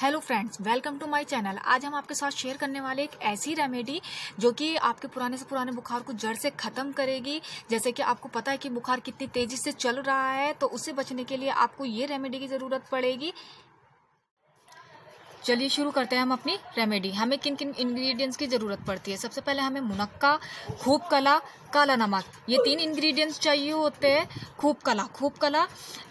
Hello friends, welcome to my channel. आज हम आपके साथ शेयर करने वाले एक ऐसी रेमेडी जो कि आपके पुराने से पुराने बुखार को जड़ से ख़त्म करेगी। जैसे कि आपको पता है कि बुखार कितनी तेज़ी से चल रहा है, तो उससे बचने के लिए आपको ये रेमेडी की ज़रूरत पड़ेगी। चलिए शुरू करते हैं हम अपनी रेमेडी। हमें किन किन इंग्रेडिएंट्स की ज़रूरत पड़ती है। सबसे पहले हमें मुनक्का, खूब कला, काला नमक, ये तीन इंग्रेडिएंट्स चाहिए होते हैं। खूब कला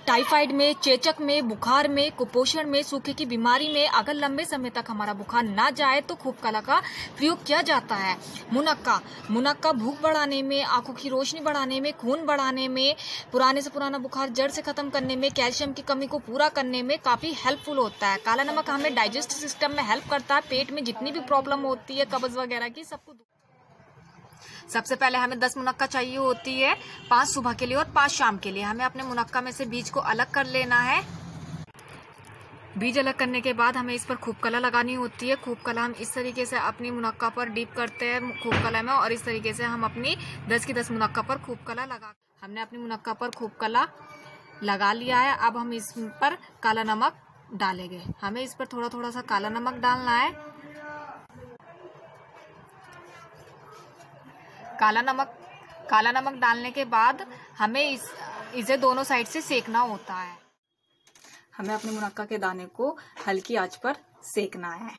टाइफाइड में, चेचक में, बुखार में, कुपोषण में, सूखे की बीमारी में अगर लंबे समय तक हमारा बुखार ना जाए तो खूब कला का प्रयोग किया जाता है। मुनक्का भूख बढ़ाने में, आंखों की रोशनी बढ़ाने में, खून बढ़ाने में, पुराने से पुराना बुखार जड़ से ख़त्म करने में, कैल्शियम की कमी को पूरा करने में काफ़ी हेल्पफुल होता है। काला नमक हमें डाइजेस्ट सिस्टम में हेल्प करता है, पेट में जितनी भी प्रॉब्लम होती है, कब्ज वगैरह की, सबको। सबसे पहले हमें 10 मुनक्का चाहिए होती है, 5 सुबह के लिए और 5 शाम के लिए। हमें अपने मुनक्का में से बीज को अलग कर लेना है। बीज अलग करने के बाद हमें इस पर खूब कला लगानी होती है। खूब कला हम इस तरीके से अपनी मुनक्का पर डीप करते हैं खूब कला में, और इस तरीके से हम अपनी 10 की 10 मुनक्का पर खूब कला लगा। हमने अपनी मुनक्का पर खूब कला लगा लिया है। अब हम इस पर काला नमक डालेंगे। हमें इस पर थोड़ा थोड़ा सा काला नमक डालना है। काला नमक डालने के बाद हमें इसे दोनों साइड से सेकना होता है। हमें अपने मुनक्का के दाने को हल्की आंच पर सेकना है।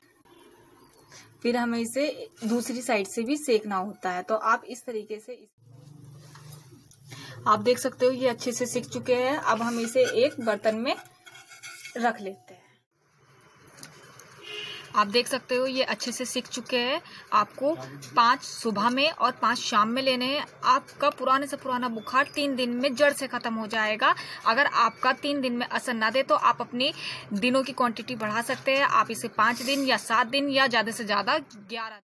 फिर हमें इसे दूसरी साइड से भी सेकना होता है। तो आप इस तरीके से आप देख सकते हो ये अच्छे से सिक चुके हैं। अब हम इसे एक बर्तन में रख लेते हैं। आप देख सकते हो ये अच्छे से सिक चुके हैं। आपको 5 सुबह में और 5 शाम में लेने हैं। आपका पुराने से पुराना बुखार 3 दिन में जड़ से ख़त्म हो जाएगा। अगर आपका 3 दिन में असर ना दे तो आप अपनी दिनों की क्वांटिटी बढ़ा सकते हैं। आप इसे 5 दिन या 7 दिन या ज़्यादा से ज़्यादा 11।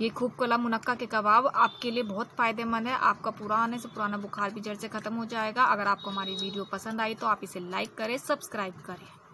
ये खूब कला मुनक्का के कबाब आपके लिए बहुत फ़ायदेमंद है। आपका पुराने से पुराना बुखार भी जड़ से ख़त्म हो जाएगा। अगर आपको हमारी वीडियो पसंद आई तो आप इसे लाइक करें, सब्सक्राइब करें।